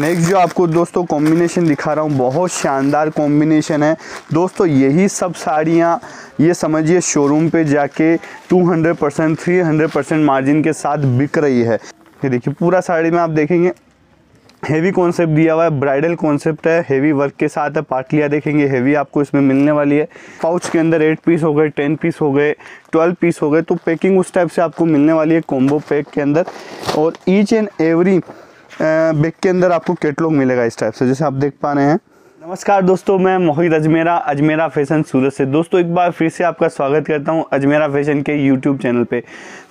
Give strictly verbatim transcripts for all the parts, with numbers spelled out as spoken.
Next जो आपको दोस्तों कॉम्बिनेशन दिखा रहा हूँ, बहुत शानदार कॉम्बिनेशन है दोस्तों। यही सब साड़ियाँ ये समझिए शोरूम पे जाके दो सौ परसेंट तीन सौ परसेंट मार्जिन के साथ बिक रही है। ये देखिए पूरा साड़ी में आप देखेंगे हेवी कॉन्सेप्ट दिया हुआ है, ब्राइडल कॉन्सेप्ट है, हेवी वर्क के साथ है, पाटलियाँ देखेंगे हेवी आपको इसमें मिलने वाली है। पाउच के अंदर एट पीस हो गए, टेन पीस हो गए, ट्वेल्व पीस हो गए, तो पैकिंग उस टाइप से आपको मिलने वाली है कॉम्बो पैक के अंदर। और ईच एंड एवरी बैग के अंदर आपको कैटलॉग मिलेगा इस टाइप से, जैसे आप देख पा रहे हैं। नमस्कार दोस्तों, मैं मोहित अजमेरा, अजमेरा फैशन सूरत से। दोस्तों एक बार फिर से आपका स्वागत करता हूं अजमेरा फैशन के यूट्यूब चैनल पे।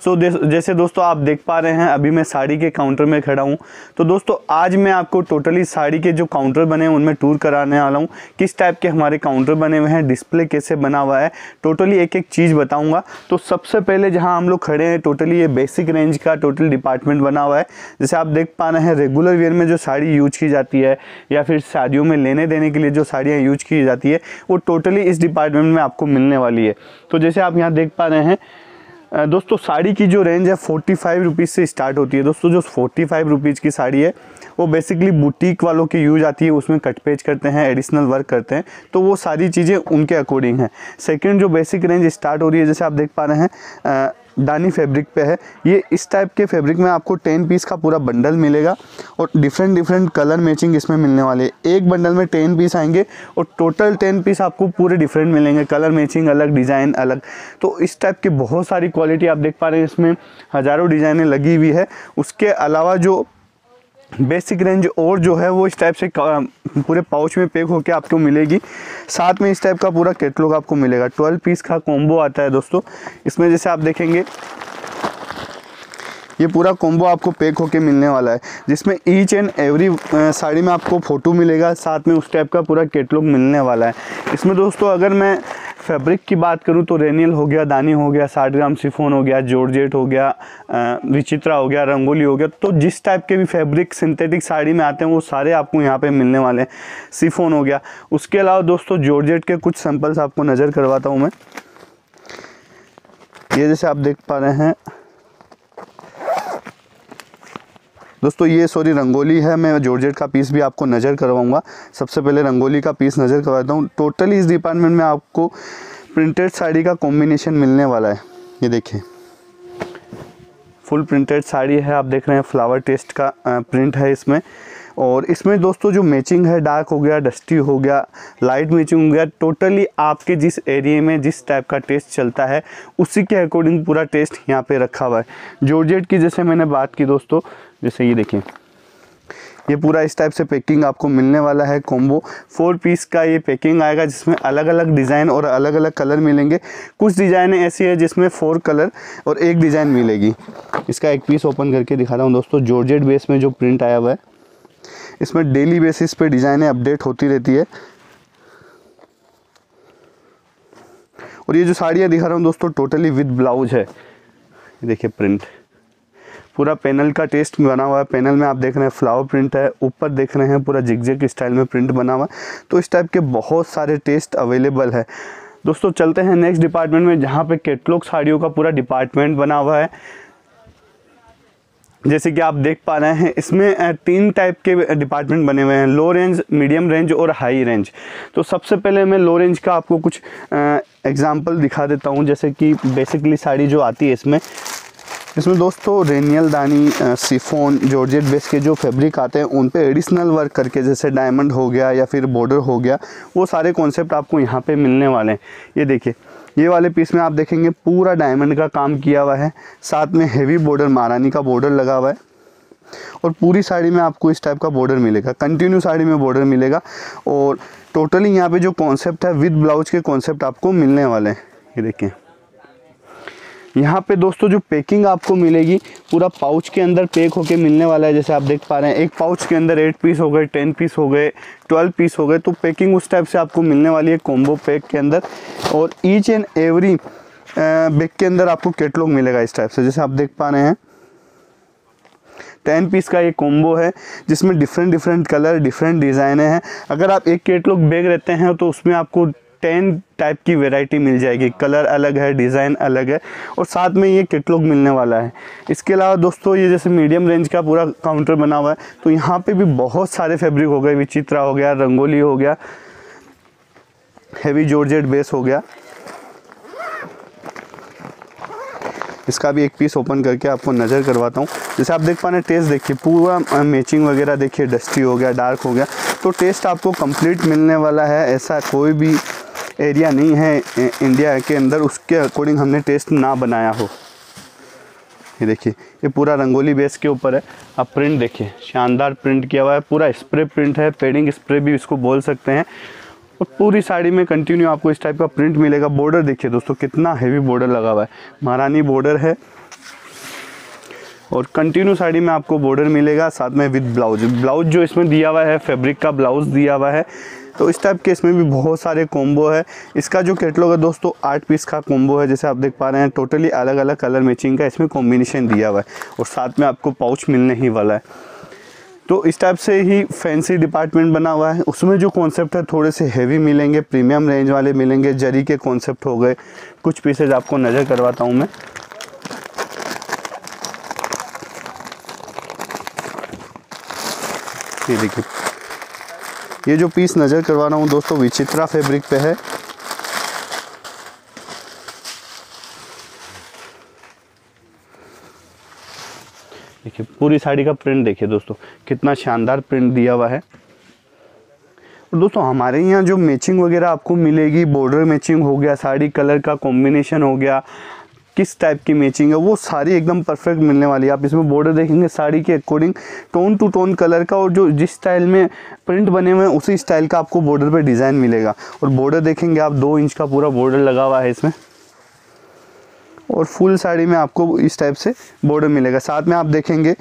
सो so, जैसे दोस्तों आप देख पा रहे हैं अभी मैं साड़ी के काउंटर में खड़ा हूं। तो दोस्तों आज मैं आपको टोटली साड़ी के जो काउंटर बने हैं उनमें टूर कराने वाला हूँ, किस टाइप के हमारे काउंटर बने हुए हैं, डिस्प्ले कैसे बना हुआ है, टोटली एक एक चीज़ बताऊँगा। तो सबसे पहले जहाँ हम लोग खड़े हैं टोटली ये बेसिक रेंज का टोटल डिपार्टमेंट बना हुआ है। जैसे आप देख पा रहे हैं रेगुलर वेयर में जो साड़ी यूज की जाती है या फिर शादियों में लेने देने के लिए जो साड़ियाँ यूज की जाती है वो टोटली इस डिपार्टमेंट में आपको मिलने वाली है। तो जैसे आप यहाँ देख पा रहे हैं दोस्तों साड़ी की जो रेंज है फोर्टी फाइव रुपीज़ से स्टार्ट होती है। दोस्तों जो फोर्टी फाइव रुपीज़ की साड़ी है वो बेसिकली बुटीक वालों की यूज आती है, उसमें कट पेच करते हैं, एडिशनल वर्क करते हैं, तो वो सारी चीज़ें उनके अकॉर्डिंग हैं। सेकंड जो बेसिक रेंज स्टार्ट हो रही है जैसे आप देख पा रहे हैं डानी फैब्रिक पे है, ये इस टाइप के फैब्रिक में आपको टेन पीस का पूरा बंडल मिलेगा और डिफरेंट डिफरेंट कलर मैचिंग इसमें मिलने वाले है। एक बंडल में टेन पीस आएंगे और टोटल टेन पीस आपको पूरे डिफरेंट मिलेंगे, कलर मैचिंग अलग, डिज़ाइन अलग। तो इस टाइप की बहुत सारी क्वालिटी आप देख पा रहे हैं, इसमें हज़ारों डिज़ाइनें लगी हुई है। उसके अलावा जो बेसिक रेंज और जो है वो इस टाइप से पूरे पाउच में पैक होकर आपको मिलेगी, साथ में इस टाइप का पूरा कैटलॉग आपको मिलेगा। ट्वेल्व पीस का कॉम्बो आता है दोस्तों, इसमें जैसे आप देखेंगे ये पूरा कॉम्बो आपको पैक होके मिलने वाला है, जिसमें ईच एंड एवरी साड़ी में आपको फ़ोटो मिलेगा, साथ में उस टाइप का पूरा कैटलॉग मिलने वाला है। इसमें दोस्तों अगर मैं फैब्रिक की बात करूं तो रेनियल हो गया, दानी हो गया, साठ ग्राम शिफॉन हो गया, जॉर्जेट हो गया, विचित्रा हो गया, रंगोली हो गया, तो जिस टाइप के भी फैब्रिक सिंथेटिक साड़ी में आते हैं वो सारे आपको यहाँ पे मिलने वाले हैं। शिफॉन हो गया, उसके अलावा दोस्तों जॉर्जेट के कुछ सैंपल्स आपको नज़र करवाता हूँ मैं। ये जैसे आप देख पा रहे हैं दोस्तों ये सॉरी रंगोली है, मैं जॉर्जेट का पीस भी आपको नज़र करवाऊंगा। सबसे पहले रंगोली का पीस नज़र करवाता हूँ। टोटली इस डिपार्टमेंट में आपको प्रिंटेड साड़ी का कॉम्बिनेशन मिलने वाला है। ये देखिए फुल प्रिंटेड साड़ी है, आप देख रहे हैं फ्लावर टेस्ट का प्रिंट है इसमें। और इसमें दोस्तों जो मैचिंग है डार्क हो गया, डस्टी हो गया, लाइट मैचिंग हो गया, टोटली आपके जिस एरिया में जिस टाइप का टेस्ट चलता है उसी के अकॉर्डिंग पूरा टेस्ट यहाँ पे रखा हुआ है। जॉर्जेट की जैसे मैंने बात की दोस्तों, जैसे ये देखिए ये पूरा इस टाइप से पैकिंग आपको मिलने वाला है। कॉम्बो फोर पीस का ये पैकिंग आएगा, जिसमें अलग अलग डिज़ाइन और अलग अलग कलर मिलेंगे। कुछ डिज़ाइनें ऐसी है जिसमें फोर कलर और एक डिज़ाइन मिलेगी। इसका एक पीस ओपन करके दिखा रहा हूँ दोस्तों। जॉर्जेट बेस में जो प्रिंट आया हुआ है, इसमें डेली बेसिस पे डिज़ाइनें अपडेट होती रहती है। और ये जो साड़ियाँ दिखा रहा हूँ दोस्तों टोटली विद ब्लाउज है। देखिए प्रिंट पूरा पैनल का टेस्ट बना हुआ है, पैनल में आप देख रहे हैं फ्लावर प्रिंट है, ऊपर देख रहे हैं पूरा जिगजैग स्टाइल में प्रिंट बना हुआ है। तो इस टाइप के बहुत सारे टेस्ट अवेलेबल है दोस्तों। चलते हैं नेक्स्ट डिपार्टमेंट में जहाँ पे कैटलॉग साड़ियों का पूरा डिपार्टमेंट बना हुआ है। जैसे कि आप देख पा रहे हैं इसमें तीन टाइप के डिपार्टमेंट बने हुए हैं, लो रेंज, मीडियम रेंज और हाई रेंज। तो सबसे पहले मैं लो रेंज का आपको कुछ एग्जांपल दिखा देता हूं। जैसे कि बेसिकली साड़ी जो आती है इसमें इसमें दोस्तों रेनियल, दानी, शिफॉन, जॉर्जेट बेस के जो फैब्रिक आते हैं उन पे एडिशनल वर्क करके जैसे डायमंड हो गया या फिर बॉर्डर हो गया, वो सारे कॉन्सेप्ट आपको यहाँ पे मिलने वाले हैं। ये देखिए ये वाले पीस में आप देखेंगे पूरा डायमंड का काम किया हुआ है, साथ में हेवी बॉर्डर, महारानी का बॉर्डर लगा हुआ है और पूरी साड़ी में आपको इस टाइप का बॉर्डर मिलेगा, कंटिन्यू साड़ी में बॉर्डर मिलेगा। और टोटली यहाँ पर जो कॉन्सेप्ट है विद ब्लाउज के कॉन्सेप्ट आपको मिलने वाले हैं। ये देखिए यहाँ पे दोस्तों जो पैकिंग आपको मिलेगी पूरा पाउच के अंदर पैक होके मिलने वाला है। जैसे आप देख पा रहे हैं एक पाउच के अंदर एट पीस हो गए, टेन पीस हो गए, ट्वेल्व पीस हो गए, तो पैकिंग उस टाइप से आपको मिलने वाली है कॉम्बो पैक के अंदर। और ईच एंड एवरी बैग के अंदर आपको कैटलॉग मिलेगा इस टाइप से, जैसे आप देख पा रहे हैं टेन पीस का ये कॉम्बो है, जिसमें डिफरेंट डिफरेंट कलर, डिफरेंट डिज़ाइनें हैं। अगर आप एक कैटलॉग बैग रहते हैं तो उसमें आपको टेन टाइप की वैरायटी मिल जाएगी, कलर अलग है, डिज़ाइन अलग है और साथ में ये कैटलॉग मिलने वाला है। इसके अलावा दोस्तों ये जैसे मीडियम रेंज का पूरा काउंटर बना हुआ है, तो यहाँ पे भी बहुत सारे फैब्रिक हो गए, विचित्रा हो गया, रंगोली हो गया, हैवी जॉर्जेट बेस हो गया। इसका भी एक पीस ओपन करके आपको नज़र करवाता हूँ। जैसे आप देख पा रहे हैं टेस्ट देखिए, पूरा मैचिंग वगैरह देखिए, डस्टी हो गया, डार्क हो गया, तो टेस्ट आपको कंप्लीट मिलने वाला है। ऐसा कोई भी एरिया नहीं है इंडिया के अंदर उसके अकॉर्डिंग हमने टेस्ट ना बनाया हो। ये देखिए ये पूरा रंगोली बेस के ऊपर है। आप प्रिंट देखिए, शानदार प्रिंट किया हुआ है, पूरा स्प्रे प्रिंट है, पेडिंग स्प्रे भी इसको बोल सकते हैं। और पूरी साड़ी में कंटिन्यू आपको इस टाइप का प्रिंट मिलेगा। बॉर्डर देखिए दोस्तों कितना हैवी बॉर्डर लगा हुआ है, महारानी बॉर्डर है और कंटिन्यू साड़ी में आपको बॉर्डर मिलेगा, साथ में विद ब्लाउज। ब्लाउज जो इसमें दिया हुआ है फैब्रिक का ब्लाउज दिया हुआ है, तो इस टाइप के इसमें भी बहुत सारे कॉम्बो है। इसका जो कैटलॉग है दोस्तों आठ पीस का कॉम्बो है, जैसे आप देख पा रहे हैं टोटली अलग अलग कलर मैचिंग का इसमें कॉम्बिनेशन दिया हुआ है और साथ में आपको पाउच मिलने ही वाला है। तो इस टाइप से ही फैंसी डिपार्टमेंट बना हुआ है, उसमें जो कॉन्सेप्ट है थोड़े से हैवी मिलेंगे, प्रीमियम रेंज वाले मिलेंगे, जरी के कॉन्सेप्ट हो गए। कुछ पीसेज आपको नज़र करवाता हूँ मैं। ये देखिए ये जो पीस नज़र करवा रहा हूँ दोस्तों विचित्रा फैब्रिक पे है। देखिए पूरी साड़ी का प्रिंट देखिए दोस्तों कितना शानदार प्रिंट दिया हुआ है। और दोस्तों हमारे यहाँ जो मैचिंग वगैरह आपको मिलेगी, बॉर्डर मैचिंग हो गया, साड़ी कलर का कॉम्बिनेशन हो गया, किस टाइप की मैचिंग है वो सारी एकदम परफेक्ट मिलने वाली है। आप इसमें बॉर्डर देखेंगे साड़ी के according tone to tone colour का, और जो जिस स्टाइल में प्रिंट बने हुए हैं उसी स्टाइल का आपको बॉर्डर पे डिज़ाइन मिलेगा। और बॉर्डर देखेंगे आप दो इंच का पूरा बॉर्डर लगा हुआ है इसमें, और फुल साड़ी में आपको इस टाइप से बॉर्डर मिलेगा। साथ में आप देखेंगे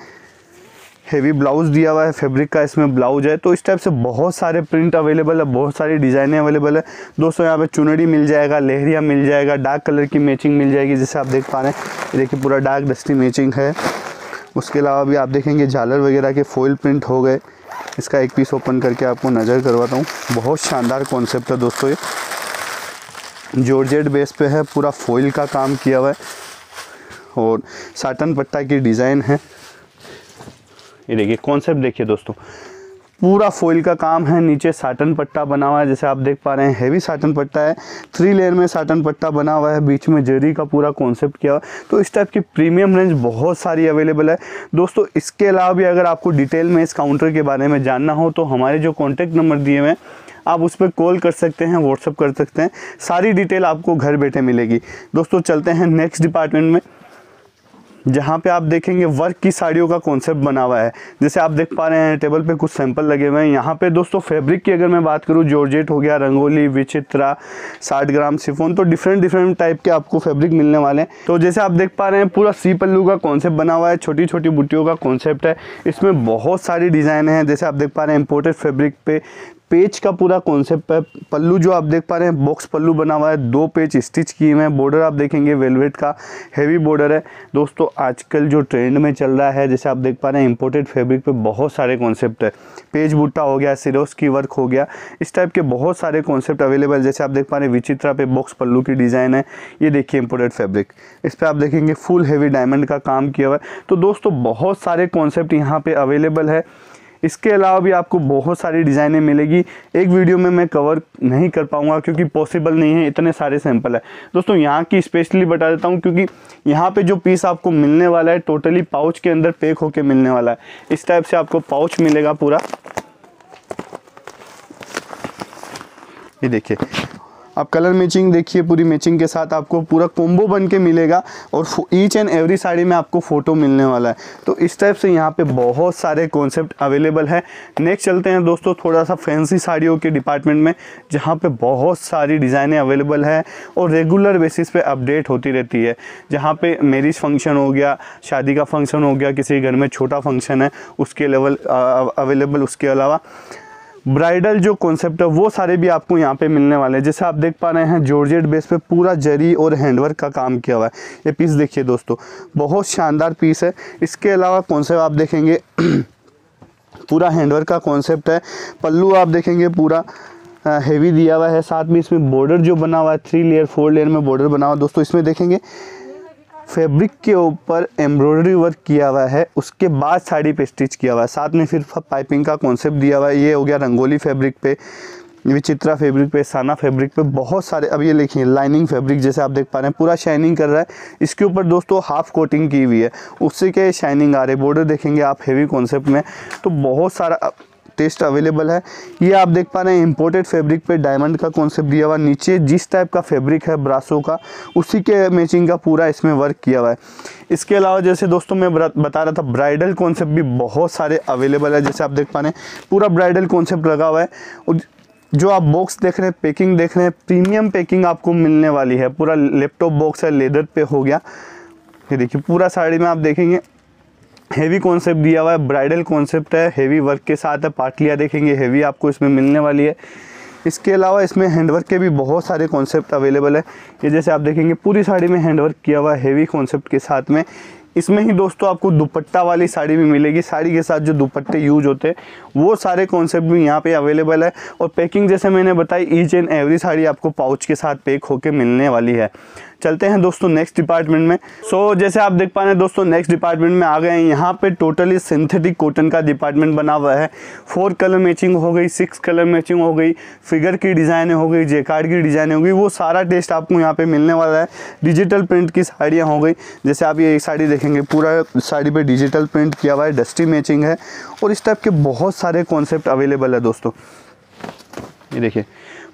हेवी ब्लाउज दिया हुआ है, फैब्रिक का इसमें ब्लाउज है। तो इस टाइप से बहुत सारे प्रिंट अवेलेबल है, बहुत सारी डिज़ाइनें अवेलेबल है दोस्तों। यहाँ पे चुनरी मिल जाएगा, लहरिया मिल जाएगा, डार्क कलर की मैचिंग मिल जाएगी, जैसे आप देख पा रहे हैं। देखिए पूरा डार्क डस्टी मैचिंग है। उसके अलावा भी आप देखेंगे झालर वगैरह के फॉइल प्रिंट हो गए। इसका एक पीस ओपन करके आपको नज़र करवाता हूँ। बहुत शानदार कॉन्सेप्ट है दोस्तों, ये जॉर्जेट बेस पे है, पूरा फॉइल का काम किया हुआ है और साटन पट्टा की डिज़ाइन है। ये देखिए कॉन्सेप्ट देखिए दोस्तों, पूरा फॉइल का काम है, नीचे साटन पट्टा बना हुआ है, जैसे आप देख पा रहे हैं हैवी साटन पट्टा है, थ्री लेयर में साटन पट्टा बना हुआ है, बीच में जरी का पूरा कॉन्सेप्ट किया हुआ है। तो इस टाइप की प्रीमियम रेंज बहुत सारी अवेलेबल है दोस्तों। इसके अलावा भी अगर आपको डिटेल में इस काउंटर के बारे में जानना हो तो हमारे जो कॉन्टैक्ट नंबर दिए हुए हैं आप उस पर कॉल कर सकते हैं, व्हाट्सअप कर सकते हैं, सारी डिटेल आपको घर बैठे मिलेगी। दोस्तों चलते हैं नेक्स्ट डिपार्टमेंट में, जहाँ पे आप देखेंगे वर्क की साड़ियों का कॉन्सेप्ट बना हुआ है। जैसे आप देख पा रहे हैं टेबल पे कुछ सैंपल लगे हुए हैं। यहाँ पे दोस्तों फैब्रिक की अगर मैं बात करूँ, जॉर्जेट हो गया, रंगोली, विचित्रा, साठ ग्राम शिफॉन, तो डिफरेंट डिफरेंट टाइप के आपको फैब्रिक मिलने वाले हैं। तो जैसे आप देख पा रहे हैं पूरा सी पल्लू का कॉन्सेप्ट बना हुआ है, छोटी छोटी बूटियों का कॉन्सेप्ट है, इसमें बहुत सारी डिज़ाइन है। जैसे आप देख पा रहे हैं इम्पोर्टेड फैब्रिक पे पेज का पूरा कॉन्सेप्ट है। पल्लू जो आप देख पा रहे हैं बॉक्स पल्लू बना हुआ है, दो पेज स्टिच किए हुए हैं। बॉर्डर आप देखेंगे वेलवेट का हैवी बॉर्डर है। दोस्तों आजकल जो ट्रेंड में चल रहा है, जैसे आप देख पा रहे हैं इंपोर्टेड फैब्रिक पे बहुत सारे कॉन्सेप्ट है, पेज बूटा हो गया, सिरोस की वर्क हो गया, इस टाइप के बहुत सारे कॉन्सेप्ट अवेलेबल। जैसे आप देख पा रहे हैं विचित्रा पे बॉक्स पल्लू की डिज़ाइन है। ये देखिए इंपोर्टेड फैब्रिक, इस पर आप देखेंगे फुल हैवी डायमंड का काम किया हुआ है। तो दोस्तों बहुत सारे कॉन्सेप्ट यहाँ पर अवेलेबल है। इसके अलावा भी आपको बहुत सारी डिज़ाइनें मिलेगी, एक वीडियो में मैं कवर नहीं कर पाऊंगा क्योंकि पॉसिबल नहीं है, इतने सारे सैंपल है दोस्तों। यहाँ की स्पेशली बता देता हूँ क्योंकि यहाँ पे जो पीस आपको मिलने वाला है टोटली पाउच के अंदर पैक होके मिलने वाला है। इस टाइप से आपको पाउच मिलेगा पूरा, ये देखिए। आप कलर मैचिंग देखिए, पूरी मैचिंग के साथ आपको पूरा कॉम्बो बन के मिलेगा और ईच एंड एवरी साड़ी में आपको फ़ोटो मिलने वाला है। तो इस टाइप से यहाँ पे बहुत सारे कॉन्सेप्ट अवेलेबल है। नेक्स्ट चलते हैं दोस्तों थोड़ा सा फैंसी साड़ियों के डिपार्टमेंट में, जहाँ पे बहुत सारी डिज़ाइनें अवेलेबल है और रेगुलर बेसिस पे अपडेट होती रहती है। जहाँ पर मैरिज फंक्शन हो गया, शादी का फंक्शन हो गया, किसी घर में छोटा फंक्शन है उसके लेवल अवेलेबल। उसके अलावा ब्राइडल जो कॉन्सेप्ट है वो सारे भी आपको यहाँ पे मिलने वाले हैं। जैसे आप देख पा रहे हैं जॉर्जेट बेस पे पूरा जरी और हैंडवर्क का काम किया हुआ है। ये पीस देखिए दोस्तों बहुत शानदार पीस है। इसके अलावा कॉन्सेप्ट आप देखेंगे पूरा हैंडवर्क का कॉन्सेप्ट है। पल्लू आप देखेंगे पूरा हेवी दिया हुआ है। साथ में इसमें बॉर्डर जो बना हुआ है थ्री लेयर फोर लेयर में बॉर्डर बना हुआ है। दोस्तों इसमें देखेंगे फैब्रिक के ऊपर एम्ब्रॉयडरी वर्क किया हुआ है, उसके बाद साड़ी पे स्टिच किया हुआ है। साथ में फिर पाइपिंग का कॉन्सेप्ट दिया हुआ है। ये हो गया रंगोली फैब्रिक पे, विचित्रा फैब्रिक पे, साना फैब्रिक पे बहुत सारे। अब ये देखिए लाइनिंग फैब्रिक जैसे आप देख पा रहे हैं पूरा शाइनिंग कर रहा है। इसके ऊपर दोस्तों हाफ कोटिंग की हुई है, उससे क्या शाइनिंग आ रही है। बॉर्डर देखेंगे आप हेवी कॉन्सेप्ट में, तो बहुत सारा टेस्ट अवेलेबल है। ये आप देख पा रहे हैं इंपोर्टेड फैब्रिक पे डायमंड का कॉन्सेप्ट दिया हुआ। नीचे जिस टाइप का फैब्रिक है ब्रासो का, उसी के मैचिंग का पूरा इसमें वर्क किया हुआ है। इसके अलावा जैसे दोस्तों मैं बता रहा था ब्राइडल कॉन्सेप्ट भी बहुत सारे अवेलेबल है। जैसे आप देख पा रहे हैं पूरा ब्राइडल कॉन्सेप्ट लगा हुआ है। जो आप बॉक्स देख रहे हैं, पैकिंग देख रहे हैं, प्रीमियम पैकिंग आपको मिलने वाली है। पूरा लैपटॉप बॉक्स है, लेदर पे हो गया। ये देखिए पूरा साड़ी में आप देखेंगे हेवी कॉन्सेप्ट दिया हुआ है, ब्राइडल कॉन्सेप्ट है, हेवी वर्क के साथ है। पाटलियाँ देखेंगे हेवी आपको इसमें मिलने वाली है। इसके अलावा इसमें हैंडवर्क के भी बहुत सारे कॉन्सेप्ट अवेलेबल है। ये जैसे आप देखेंगे पूरी साड़ी में हैंडवर्क किया हुआ है हेवी कॉन्सेप्ट के साथ में। इसमें ही दोस्तों आपको दुपट्टा वाली साड़ी भी मिलेगी। साड़ी के साथ जो दुपट्टे यूज होते हैं वो सारे कॉन्सेप्ट भी यहाँ पे अवेलेबल है। और पैकिंग जैसे मैंने बताई ईच एंड एवरी साड़ी आपको पाउच के साथ पैक होके मिलने वाली है। चलते हैं दोस्तों नेक्स्ट डिपार्टमेंट में। सो so, जैसे आप देख पा रहे हैं दोस्तों नेक्स्ट डिपार्टमेंट में आ गए हैं। यहाँ पे टोटली सिंथेटिक कॉटन का डिपार्टमेंट बना हुआ है। फोर कलर मैचिंग हो गई, सिक्स कलर मैचिंग हो गई, फिगर की डिज़ाइन हो गई, जेकार्ड की डिज़ाइन हो गई, वो सारा टेस्ट आपको यहाँ पे मिलने वाला है। डिजिटल प्रिंट की साड़ियाँ हो गई। जैसे आप ये एक साड़ी देखेंगे पूरा साड़ी पर डिजिटल प्रिंट किया हुआ है, डस्टी मैचिंग है। और इस टाइप के बहुत सारे कॉन्सेप्ट अवेलेबल है दोस्तों। ये देखिए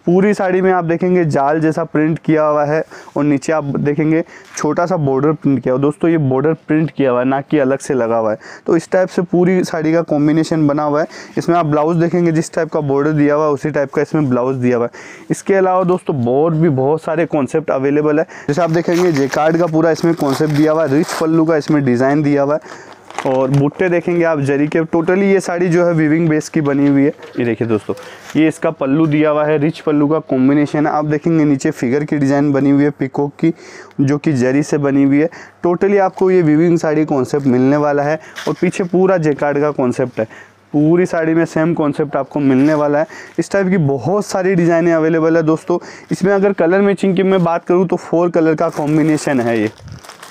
पूरी साड़ी में आप देखेंगे जाल जैसा प्रिंट किया हुआ है और नीचे आप देखेंगे छोटा सा बॉर्डर प्रिंट किया हुआ। दोस्तों ये बॉर्डर प्रिंट किया हुआ है, ना कि अलग से लगा हुआ है। तो इस टाइप से पूरी साड़ी का कॉम्बिनेशन बना हुआ है। इसमें आप ब्लाउज देखेंगे जिस टाइप का बॉर्डर दिया हुआ है उसी टाइप का इसमें ब्लाउज दिया हुआ है। इसके अलावा दोस्तों और भी बहुत सारे कॉन्सेप्ट अवेलेबल है। जैसे आप देखेंगे जेकार्ड का पूरा इसमें कॉन्सेप्ट दिया हुआ है, रिच पल्लू का इसमें डिज़ाइन दिया हुआ है। और बुट्टे देखेंगे आप जरी के। टोटली ये साड़ी जो है वीविंग बेस की बनी हुई है। ये देखिए दोस्तों ये इसका पल्लू दिया हुआ है, रिच पल्लू का कॉम्बिनेशन है। आप देखेंगे नीचे फिगर की डिज़ाइन बनी हुई है पिकॉक की, जो कि जरी से बनी हुई है। टोटली आपको ये वीविंग साड़ी कॉन्सेप्ट मिलने वाला है। और पीछे पूरा जेकार्ड का कॉन्सेप्ट है, पूरी साड़ी में सेम कॉन्सेप्ट आपको मिलने वाला है। इस टाइप की बहुत सारी डिज़ाइनें अवेलेबल है दोस्तों। इसमें अगर कलर मैचिंग की मैं बात करूँ तो फोर कलर का कॉम्बिनेशन है ये।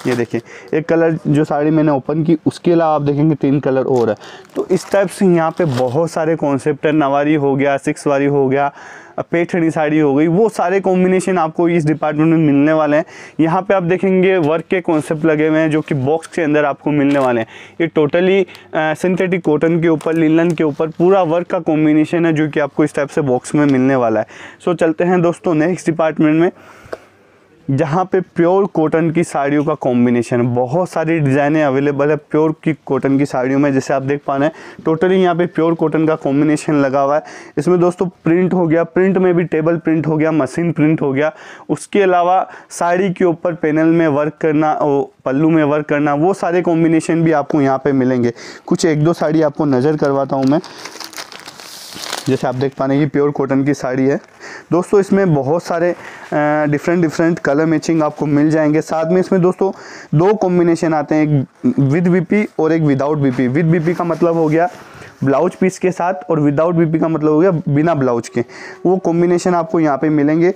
ये देखिए एक कलर जो साड़ी मैंने ओपन की, उसके अलावा आप देखेंगे तीन कलर और है। तो इस टाइप से यहाँ पे बहुत सारे कॉन्सेप्ट है। नवारी हो गया, सिक्सवारी हो गया, पेठनी साड़ी हो गई, वो सारे कॉम्बिनेशन आपको इस डिपार्टमेंट में मिलने वाले हैं। यहाँ पे आप देखेंगे वर्क के कॉन्सेप्ट लगे हुए हैं जो कि बॉक्स के अंदर आपको मिलने वाले हैं। ये टोटली सिंथेटिक कॉटन के ऊपर, लिनन के ऊपर पूरा वर्क का कॉम्बिनेशन है जो कि आपको इस टाइप से बॉक्स में मिलने वाला है। सो चलते हैं दोस्तों नेक्स्ट डिपार्टमेंट में, जहाँ पे प्योर कॉटन की साड़ियों का कॉम्बिनेशन बहुत सारी डिज़ाइनें अवेलेबल है। प्योर की कॉटन की साड़ियों में जैसे आप देख पा रहे हैं टोटली यहाँ पे प्योर कॉटन का कॉम्बिनेशन लगा हुआ है। इसमें दोस्तों प्रिंट हो गया, प्रिंट में भी टेबल प्रिंट हो गया, मशीन प्रिंट हो गया। उसके अलावा साड़ी के ऊपर पैनल में वर्क करना, पल्लू में वर्क करना, वो सारे कॉम्बिनेशन भी आपको यहाँ पर मिलेंगे। कुछ एक दो साड़ी आपको नज़र करवाता हूँ मैं। जैसे आप देख पा रहे हैं ये प्योर कॉटन की साड़ी है दोस्तों। इसमें बहुत सारे डिफरेंट डिफरेंट कलर मैचिंग आपको मिल जाएंगे। साथ में इसमें दोस्तों दो कॉम्बिनेशन आते हैं, एक विद बीपी और एक विदाउट बीपी। विद बीपी का मतलब हो गया ब्लाउज पीस के साथ, और विदाउट बीपी का मतलब हो गया बिना ब्लाउज के। वो कॉम्बिनेशन आपको यहाँ पर मिलेंगे।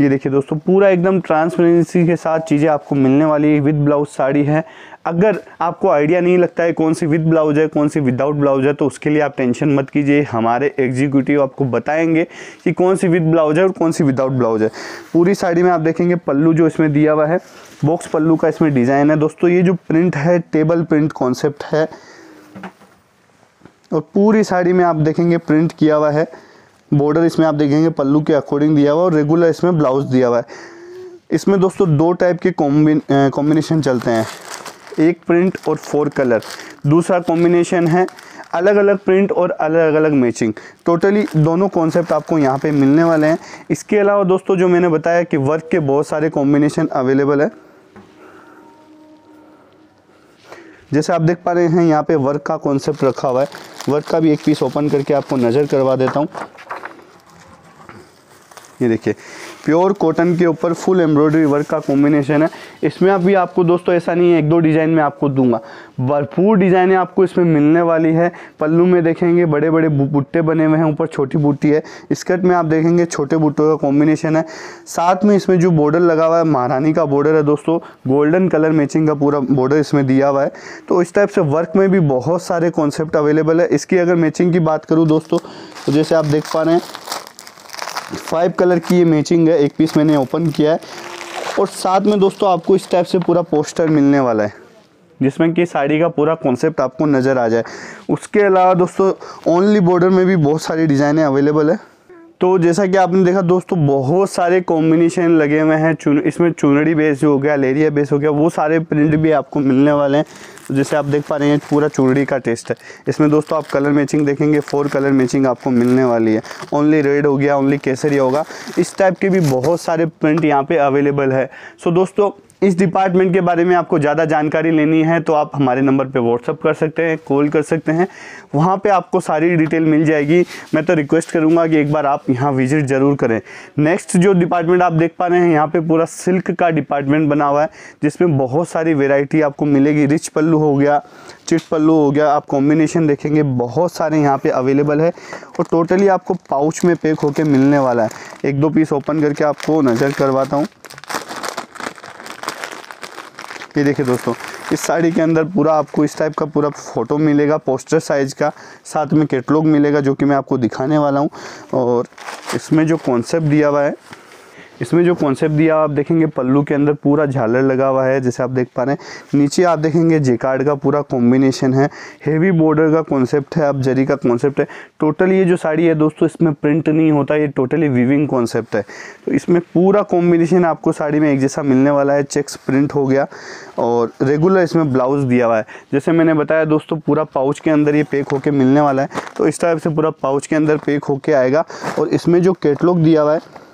ये देखिए दोस्तों पूरा एकदम ट्रांसपेरेंसी के साथ चीज़ें आपको मिलने वाली है। विद ब्लाउज साड़ी है। अगर आपको आइडिया नहीं लगता है कौन सी विद ब्लाउज है कौन सी विदाउट ब्लाउज है, तो उसके लिए आप टेंशन मत कीजिए। हमारे एग्जीक्यूटिव आपको बताएंगे कि कौन सी विद ब्लाउज है और कौन सी विदाउट ब्लाउज है। पूरी साड़ी में आप देखेंगे पल्लू जो इसमें दिया हुआ है, बॉक्स पल्लू का इसमें डिज़ाइन है। दोस्तों ये जो प्रिंट है टेबल प्रिंट कॉन्सेप्ट है, और पूरी साड़ी में आप देखेंगे प्रिंट किया हुआ है। बॉर्डर इसमें आप देखेंगे पल्लू के अकॉर्डिंग दिया हुआ, और रेगुलर इसमें ब्लाउज दिया हुआ है। इसमें दोस्तों दो टाइप के कॉम्बिनेशन चलते हैं, एक प्रिंट और फोर कलर। दूसरा कॉम्बिनेशन है अलग अलग प्रिंट और अलग अलग मैचिंग। टोटली दोनों कॉन्सेप्ट आपको यहाँ पे मिलने वाले हैं। इसके अलावा दोस्तों जो मैंने बताया कि वर्क के बहुत सारे कॉम्बिनेशन अवेलेबल है। जैसे आप देख पा रहे हैं यहाँ पे वर्क का कॉन्सेप्ट रखा हुआ है। वर्क का भी एक पीस ओपन करके आपको नज़र करवा देता हूँ। ये देखिए प्योर कॉटन के ऊपर फुल एम्ब्रॉयडरी वर्क का कॉम्बिनेशन है। इसमें अभी आपको दोस्तों ऐसा नहीं है एक दो डिज़ाइन में आपको दूंगा, भरपूर डिज़ाइनें आपको इसमें मिलने वाली है। पल्लू में देखेंगे बड़े बड़े बुट्टे बने हुए हैं, ऊपर छोटी बूटी है। स्कर्ट में आप देखेंगे छोटे बूटों का कॉम्बिनेशन है। साथ में इसमें जो बॉर्डर लगा हुआ है महारानी का बॉर्डर है दोस्तों, गोल्डन कलर मैचिंग का पूरा बॉर्डर इसमें दिया हुआ है। तो इस टाइप से वर्क में भी बहुत सारे कॉन्सेप्ट अवेलेबल है। इसकी अगर मैचिंग की बात करूँ दोस्तों तो जैसे आप देख पा रहे हैं फाइव कलर की ये मैचिंग है। एक पीस मैंने ओपन किया है और साथ में दोस्तों आपको इस टाइप से पूरा पोस्टर मिलने वाला है जिसमें कि साड़ी का पूरा कॉन्सेप्ट आपको नज़र आ जाए। उसके अलावा दोस्तों ओनली बॉर्डर में भी बहुत सारी डिज़ाइनें अवेलेबल है। तो जैसा कि आपने देखा दोस्तों बहुत सारे कॉम्बिनेशन लगे हुए हैं। चुन इसमें चुनरी बेस हो गया, लेरिया बेस हो गया, वो सारे प्रिंट भी आपको मिलने वाले हैं। तो जैसे आप देख पा रहे हैं पूरा चुनरी का टेस्ट है। इसमें दोस्तों आप कलर मैचिंग देखेंगे, फोर कलर मैचिंग आपको मिलने वाली है। ओनली रेड हो गया, ओनली केसरिया होगा, इस टाइप के भी बहुत सारे प्रिंट यहाँ पर अवेलेबल है। सो दोस्तों इस डिपार्टमेंट के बारे में आपको ज़्यादा जानकारी लेनी है तो आप हमारे नंबर पे व्हाट्सअप कर सकते हैं, कॉल कर सकते हैं, वहाँ पे आपको सारी डिटेल मिल जाएगी। मैं तो रिक्वेस्ट करूँगा कि एक बार आप यहाँ विजिट ज़रूर करें। नेक्स्ट जो डिपार्टमेंट आप देख पा रहे हैं यहाँ पे पूरा सिल्क का डिपार्टमेंट बना हुआ है जिसमें बहुत सारी वेराइटी आपको मिलेगी। रिच पल्लू हो गया, चिट पल्लू हो गया, आप कॉम्बिनेशन देखेंगे बहुत सारे यहाँ पर अवेलेबल है और टोटली आपको पाउच में पैक होकर मिलने वाला है। एक दो पीस ओपन करके आपको नज़र करवाता हूँ। ये देखिए दोस्तों इस साड़ी के अंदर पूरा आपको इस टाइप का पूरा फोटो मिलेगा, पोस्टर साइज का, साथ में कैटलॉग मिलेगा जो कि मैं आपको दिखाने वाला हूँ। और इसमें जो कॉन्सेप्ट दिया हुआ है इसमें जो कॉन्सेप्ट दिया हुआ आप देखेंगे पल्लू के अंदर पूरा झालर लगा हुआ है जैसे आप देख पा रहे हैं। नीचे आप देखेंगे जेकार्ड का पूरा कॉम्बिनेशन है, हेवी बॉर्डर का कॉन्सेप्ट है, आप जरी का कॉन्सेप्ट है। टोटल ये जो साड़ी है दोस्तों इसमें प्रिंट नहीं होता, ये टोटली वीविंग कॉन्सेप्ट है। तो इसमें पूरा कॉम्बिनेशन आपको साड़ी में एक जैसा मिलने वाला है। चेक्स प्रिंट हो गया और रेगुलर इसमें ब्लाउज़ दिया हुआ है। जैसे मैंने बताया दोस्तों पूरा पाउच के अंदर ये पैक होके मिलने वाला है। तो इस टाइप से पूरा पाउच के अंदर पैक होके आएगा। और इसमें जो कैटलॉग दिया हुआ है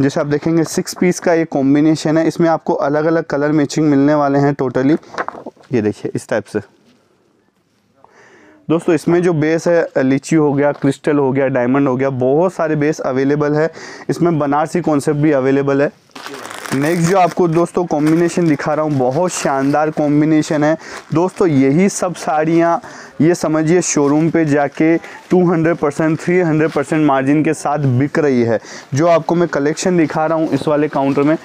जैसे आप देखेंगे सिक्स पीस का ये कॉम्बिनेशन है। इसमें आपको अलग अलग कलर मैचिंग मिलने वाले हैं टोटली। ये देखिए इस टाइप से दोस्तों इसमें जो बेस है लीची हो गया, क्रिस्टल हो गया, डायमंड हो गया, बहुत सारे बेस अवेलेबल है। इसमें बनारसी कॉन्सेप्ट भी अवेलेबल है। नेक्स्ट जो आपको दोस्तों कॉम्बिनेशन दिखा रहा हूँ बहुत शानदार कॉम्बिनेशन है दोस्तों। यही सब साड़ियाँ ये समझिए शोरूम पे जाके two hundred percent three hundred percent margin के साथ बिक रही है। जो आपको मैं कलेक्शन दिखा रहा हूँ इस वाले काउंटर में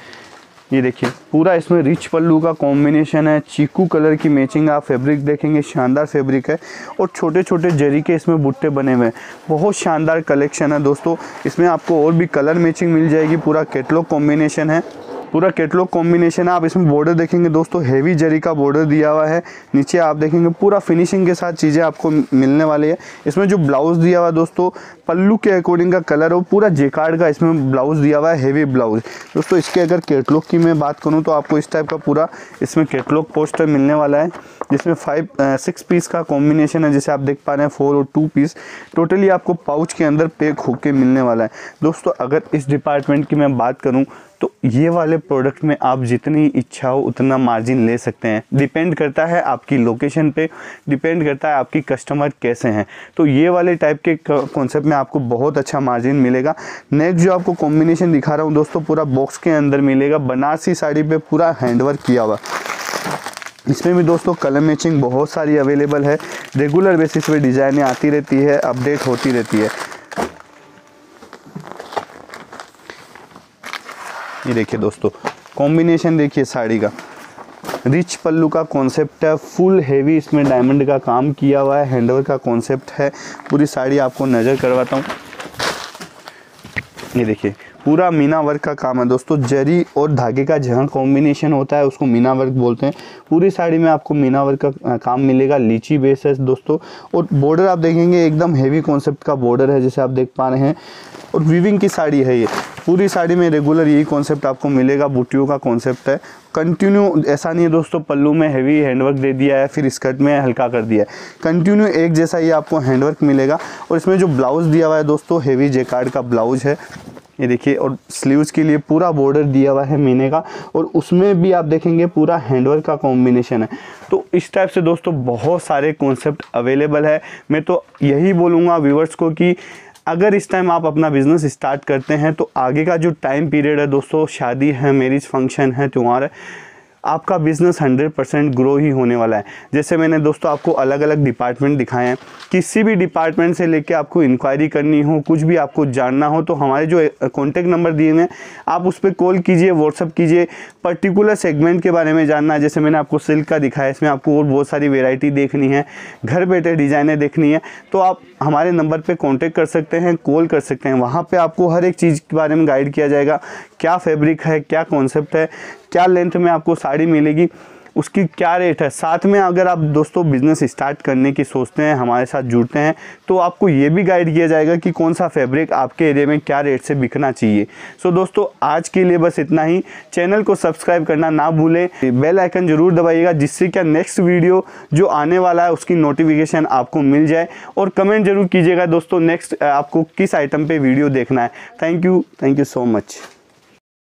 ये देखिए पूरा इसमें रिच पल्लू का कॉम्बिनेशन है, चीकू कलर की मैचिंग। आप फैब्रिक देखेंगे शानदार फैब्रिक है और छोटे छोटे जरी के इसमें बुट्टे बने हुए हैं। बहुत शानदार कलेक्शन है दोस्तों। इसमें आपको और भी कलर मैचिंग मिल जाएगी। पूरा कैटलॉग कॉम्बिनेशन है पूरा कैटलॉग कॉम्बिनेशन है। आप इसमें बॉर्डर देखेंगे दोस्तों हेवी जरी का बॉर्डर दिया हुआ है। नीचे आप देखेंगे पूरा फिनिशिंग के साथ चीज़ें आपको मिलने वाली है। इसमें जो ब्लाउज़ दिया हुआ दोस्तों पल्लू के अकॉर्डिंग का कलर हो, पूरा जेकार्ड का इसमें ब्लाउज़ दिया हुआ है, हेवी ब्लाउज़ दोस्तों। इसके अगर कैटलॉग की मैं बात करूँ तो आपको इस टाइप का पूरा इसमें कैटलॉग पोस्टर मिलने वाला है जिसमें फाइव सिक्स पीस का कॉम्बिनेशन है जैसे आप देख पा रहे हैं, फोर और टू पीस टोटली आपको पाउच के अंदर पैक होके मिलने वाला है। दोस्तों अगर इस डिपार्टमेंट की मैं बात करूँ तो ये वाले प्रोडक्ट में आप जितनी इच्छा हो उतना मार्जिन ले सकते हैं। डिपेंड करता है आपकी लोकेशन पे, डिपेंड करता है आपकी कस्टमर कैसे हैं। तो ये वाले टाइप के कॉन्सेप्ट में आपको बहुत अच्छा मार्जिन मिलेगा। नेक्स्ट जो आपको कॉम्बिनेशन दिखा रहा हूँ दोस्तों पूरा बॉक्स के अंदर मिलेगा। बनारसी साड़ी पे पूरा हैंडवर्क किया हुआ। इसमें भी दोस्तों कलर मैचिंग बहुत सारी अवेलेबल है। रेगुलर बेसिस पे डिज़ाइनें आती रहती है, अपडेट होती रहती है। ये देखिए दोस्तों कॉम्बिनेशन देखिए साड़ी का, रिच पल्लू का कॉन्सेप्ट है, फुल हेवी इसमें डायमंड का काम किया हुआ है, हैंडवर्क का कॉन्सेप्ट है। पूरी साड़ी आपको नज़र करवाता हूँ। ये देखिए पूरा मीना वर्क का काम है दोस्तों। जरी और धागे का जहाँ कॉम्बिनेशन होता है उसको मीना वर्क बोलते हैं। पूरी साड़ी में आपको मीना वर्क का काम मिलेगा। लीची बेस है दोस्तों और बॉर्डर आप देखेंगे एकदम हेवी कॉन्सेप्ट का बॉर्डर है जैसे आप देख पा रहे हैं। और वीविंग की साड़ी है ये। पूरी साड़ी में रेगुलर यही कॉन्सेप्ट आपको मिलेगा, बूटियों का कॉन्सेप्ट है कंटिन्यू। ऐसा नहीं है दोस्तों पल्लू में हैवी हैंडवर्क दे दिया है फिर स्कर्ट में हल्का कर दिया है, कंटिन्यू एक जैसा ये आपको हैंडवर्क मिलेगा। और इसमें जो ब्लाउज़ दिया हुआ है दोस्तों हेवी जेकार्ड का ब्लाउज़ है ये देखिए। और स्लीव्स के लिए पूरा बॉर्डर दिया हुआ है मीने का और उसमें भी आप देखेंगे पूरा हैंडवर्क का कॉम्बिनेशन है। तो इस टाइप से दोस्तों बहुत सारे कॉन्सेप्ट अवेलेबल है। मैं तो यही बोलूँगा व्यूवर्स को कि अगर इस टाइम आप अपना बिज़नेस स्टार्ट करते हैं तो आगे का जो टाइम पीरियड है दोस्तों, शादी है, मैरिज फंक्शन है, त्यौहार है, आपका बिज़नेस हंड्रेड परसेंट ग्रो ही होने वाला है। जैसे मैंने दोस्तों आपको अलग अलग डिपार्टमेंट दिखाए हैं, किसी भी डिपार्टमेंट से लेके आपको इंक्वायरी करनी हो, कुछ भी आपको जानना हो तो हमारे जो कॉन्टैक्ट नंबर दिए हैं आप उस पर कॉल कीजिए, व्हाट्सअप कीजिए। पर्टिकुलर सेगमेंट के बारे में जानना है, जैसे मैंने आपको सिल्क का दिखाया, इसमें आपको और बहुत सारी वेराइटी देखनी है, घर बैठे डिज़ाइनें देखनी है तो आप हमारे नंबर पर कॉन्टैक्ट कर सकते हैं, कॉल कर सकते हैं। वहाँ पर आपको हर एक चीज़ के बारे में गाइड किया जाएगा, क्या फैब्रिक है, क्या कॉन्सेप्ट है, क्या लेंथ में आपको साड़ी मिलेगी, उसकी क्या रेट है। साथ में अगर आप दोस्तों बिज़नेस स्टार्ट करने की सोचते हैं, हमारे साथ जुड़ते हैं तो आपको ये भी गाइड किया जाएगा कि कौन सा फैब्रिक आपके एरिया में क्या रेट से बिकना चाहिए। सो दोस्तों आज के लिए बस इतना ही। चैनल को सब्सक्राइब करना ना भूलें, बेल आइकन ज़रूर दबाइएगा जिससे क्या नेक्स्ट वीडियो जो आने वाला है उसकी नोटिफिकेशन आपको मिल जाए। और कमेंट ज़रूर कीजिएगा दोस्तों नेक्स्ट आपको किस आइटम पर वीडियो देखना है। Thank you, thank you so much.